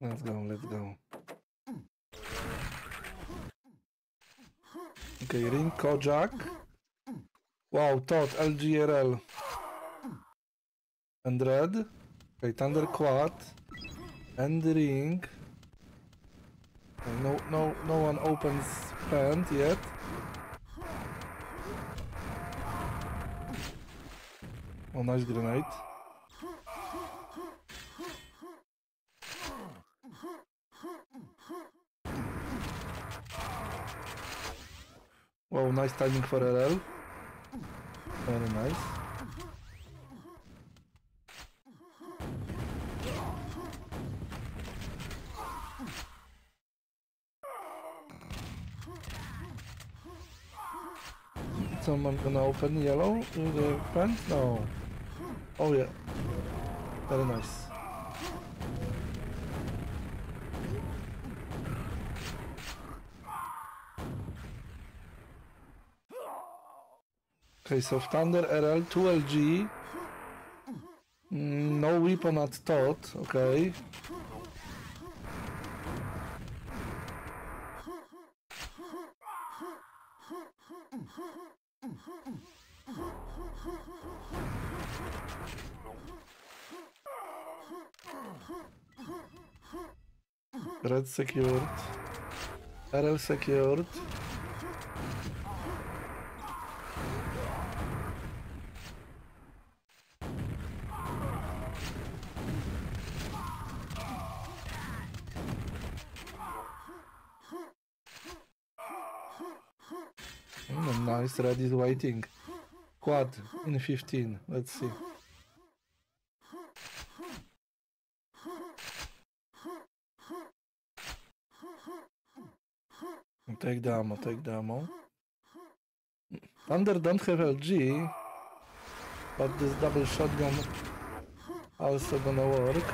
Let's go, let's go. Okej, ring Kojak. Wow, TOT, LGRL. And red. Okej, Thunder Quad. And ring. No one opens pant yet. Oh, nice grenade. Wow, nice timing for RL. Very nice. Someone gonna open yellow with the pants? No. Oh yeah. Very nice. Okay, so Thunder RL, 2LG. No weapon at TOT, okay. Red secured. RL secured. Nice, red is waiting. Quad in 15, let's see. Take the ammo, take the ammo. Thunder don't have LG, but this double shotgun also gonna work.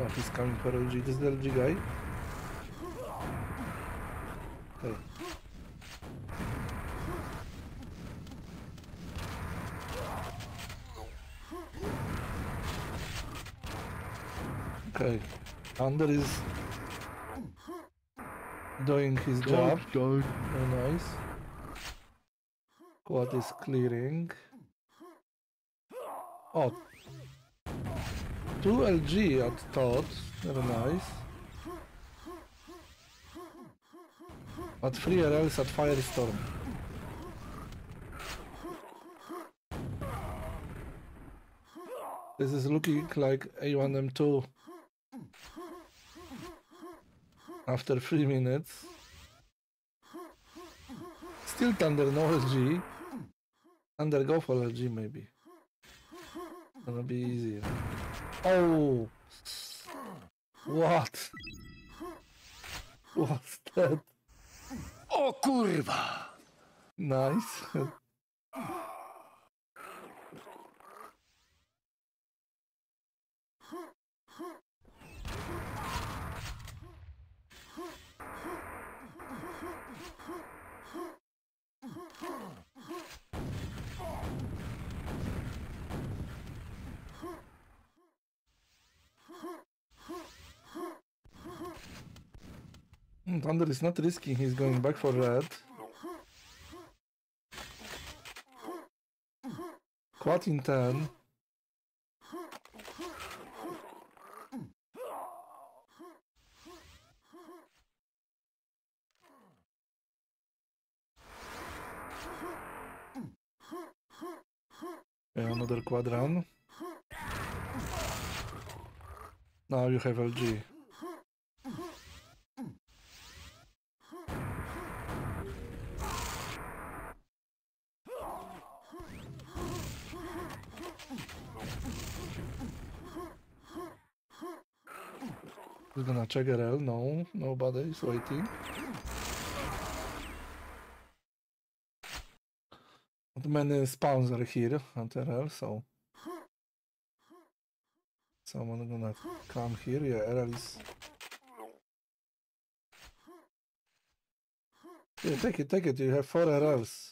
Oh, he's coming for LG, this is the LG guy. Okay. Okay. Thunder is doing his job. Go. Very nice. Quad is clearing. Oh. 2LG at TOT. Very nice. But 3RLs at Firestorm. This is looking like A1M2 after 3 minutes. Still Thunder, no LG. Thunder go for LG maybe. Gonna be easier. Oh! What? What's that? O kurwa! Nice. Thunder is not risking, he's going back for red. Quad in 10. Okay, another quad run. Now you have LG. We're gonna check RL, no, nobody is waiting. Not many spawns are here at RL, so... Someone gonna come here, yeah, RL is... Yeah, take it, you have 4 RLs.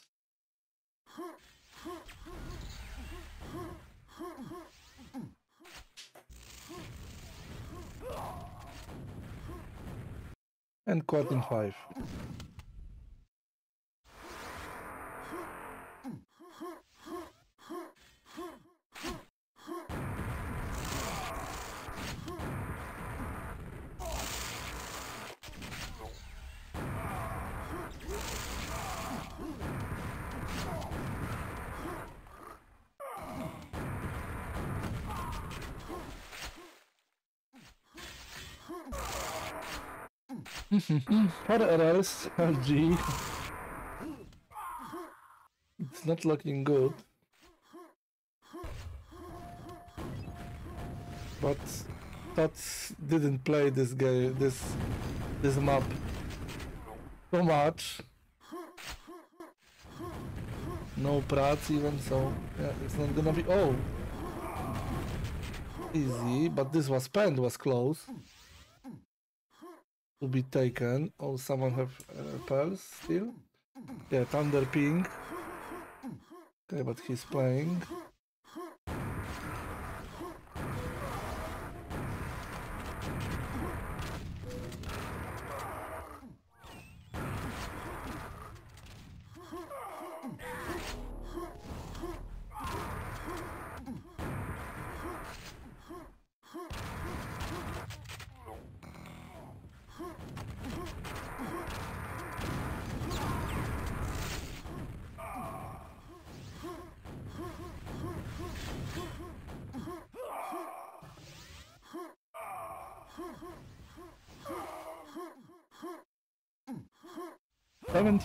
and caught in 5. Para arrest RG. It's not looking good. But TOT didn't play this game, this map so much. No prats even, so yeah, it's not gonna be. Oh, easy, but this was penned, was close. To be taken. Oh, someone have pearls still? Yeah, Thunder Ping. Okay, but he's playing.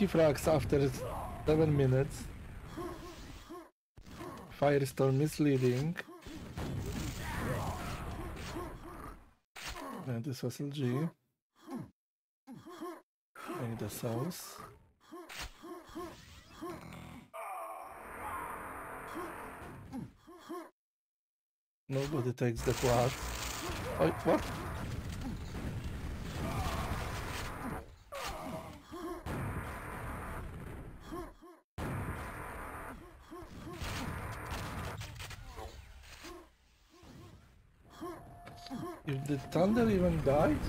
Frags after 7 minutes. Firestorm is leading. And this was LG. And the sauce. Nobody takes the quad. Oh, what? The thunder even died?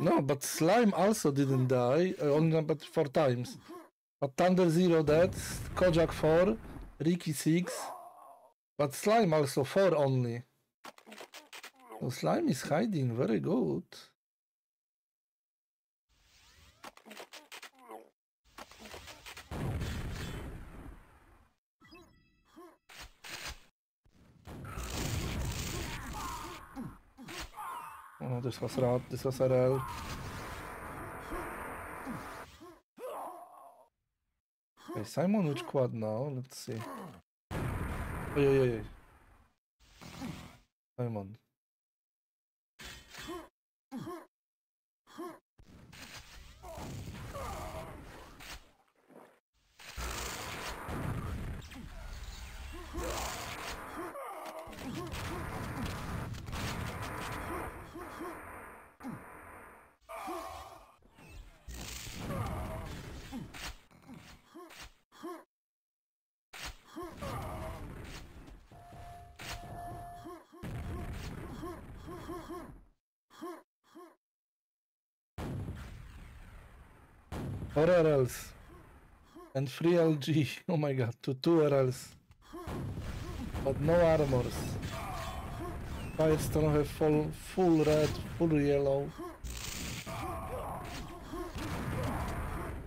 No, but slime also didn't die, only but 4 times. But thunder 0 deaths, Kojak 4, Ricky 6, but slime also 4 only. So slime is hiding, very good. Oh, this was Rod, this was RL. Okay, Simon, which quad now? Let's see. Ojojoj. Simon. Four RLs and 3 LG, oh my god, to 2 RLs, but no armors. Firestone have full red, full yellow.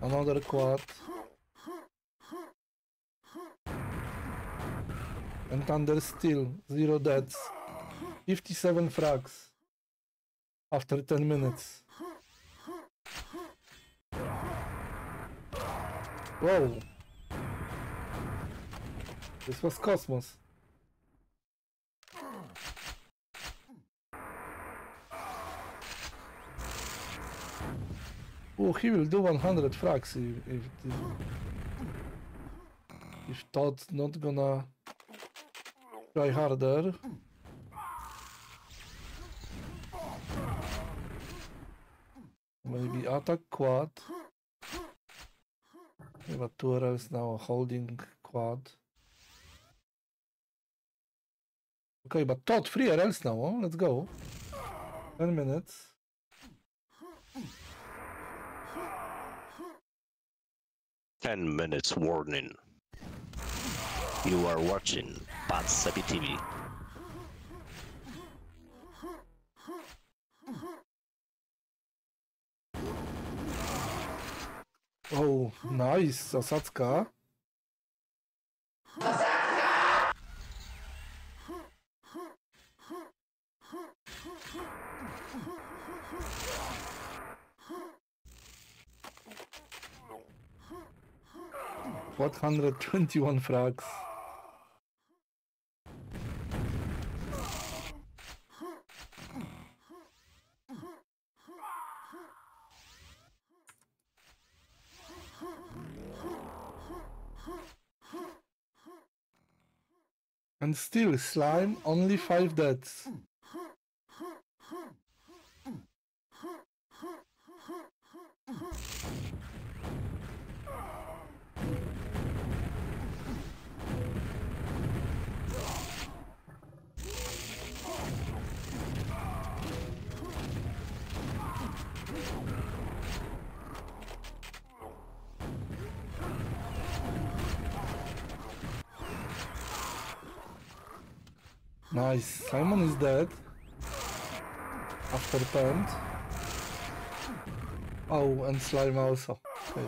Another quad. And Thunder still, 0 deaths. 57 frags after 10 minutes. Wow! This was Cosmos. Oh, he will do 100 frags if Todd's not gonna try harder. Maybe attack quad. Yeah, but 2 RLs now holding quad. Okay, but TOT free RLs now, let's go. 10 minutes. Warning. You are watching BadSebiTV. Oh, nice, Sasuka. What, 121 frags? And still, slime, only 5 deaths. Nice, Simon is dead. After taunt. Oh, and slime also. Okay.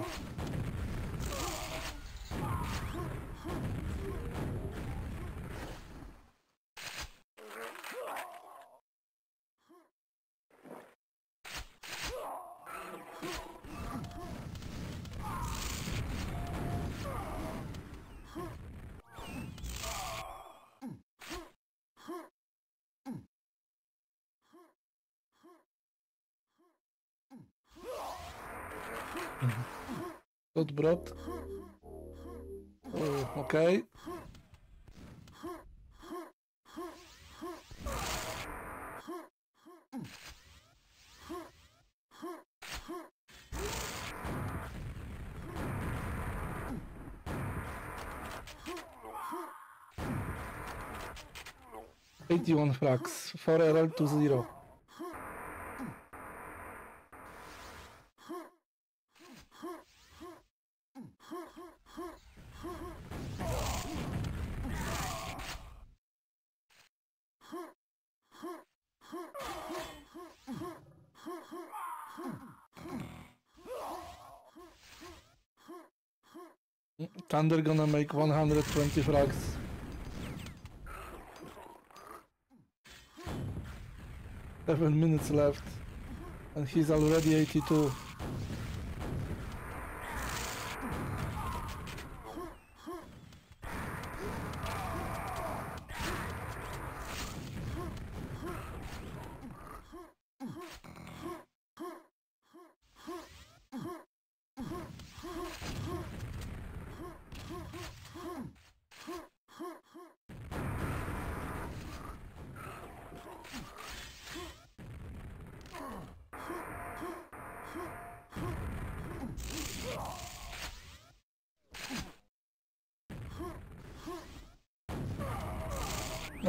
Tot brought. Oh, okay. No. 81 frags, 4 RL to 0. Thunder gonna make 120 frags. Seven minutes left, and he's already 82.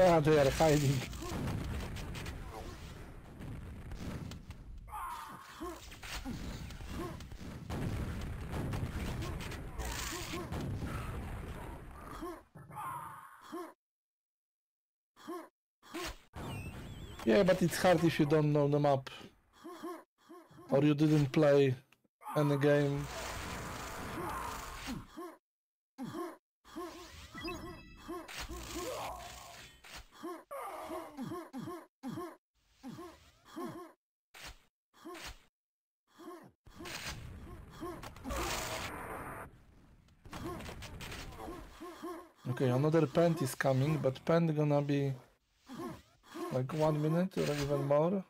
Ah, they are hiding. Yeah, but it's hard if you don't know the map. Or you didn't play any game. Okay, another pent is coming, but pent gonna be like 1 minute or even more.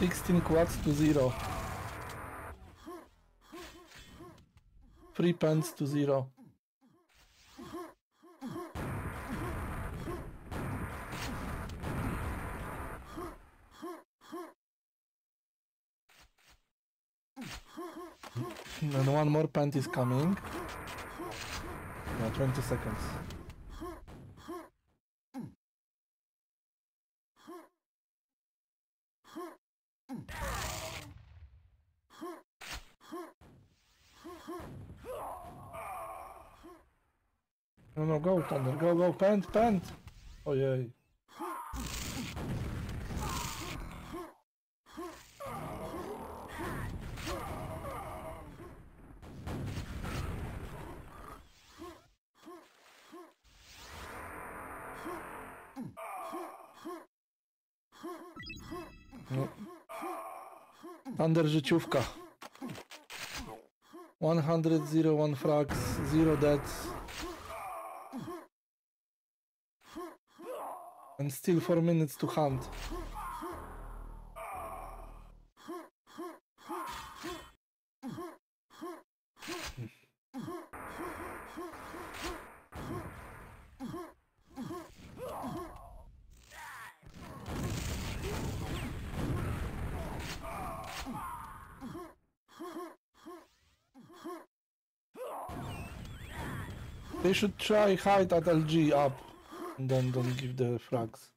16 quads to 0. 3 pants to 0. And one more pant is coming. Yeah, 20 seconds. No, no, go, Thunder, go, go, pant, pant! Ojej. No. Thunder życiówka. 100, 0, 1 frags, 0 deaths. And still 4 minutes to hunt. They should try hide at LG up and then don't give the frags.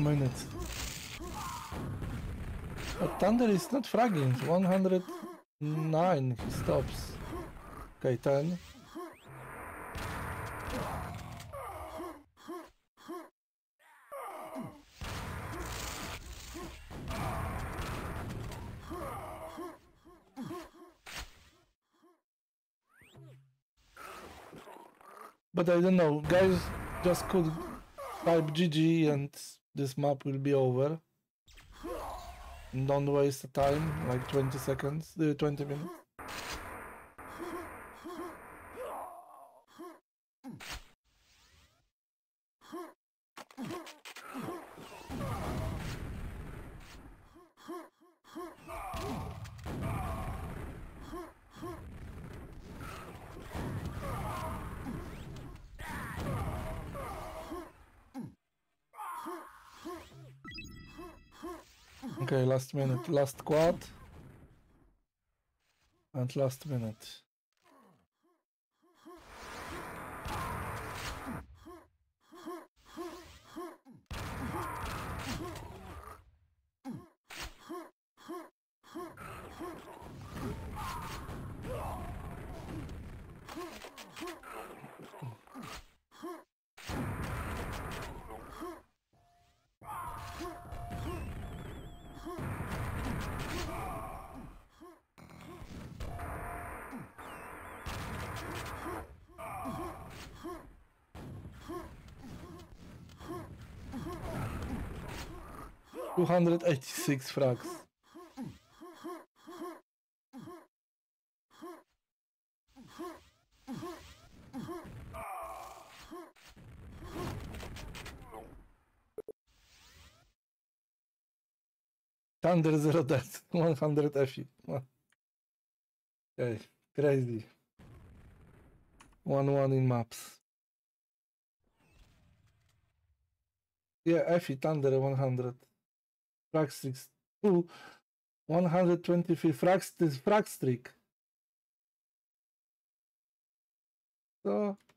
Minutes. But Thunder is not fragging. 109 he stops. Okay, 10. But I don't know, guys just could type GG and this map will be over. Don't waste the time, like 20 seconds, 20 minutes. Okay, last minute, last quad, and last minute. Two 286 frags. Thunder 0 death, 100 FE. Okay, crazy. 1-1 in maps. Yeah, Effie Thunder 100. Frag Streaks 2. 123 Frag Streak. So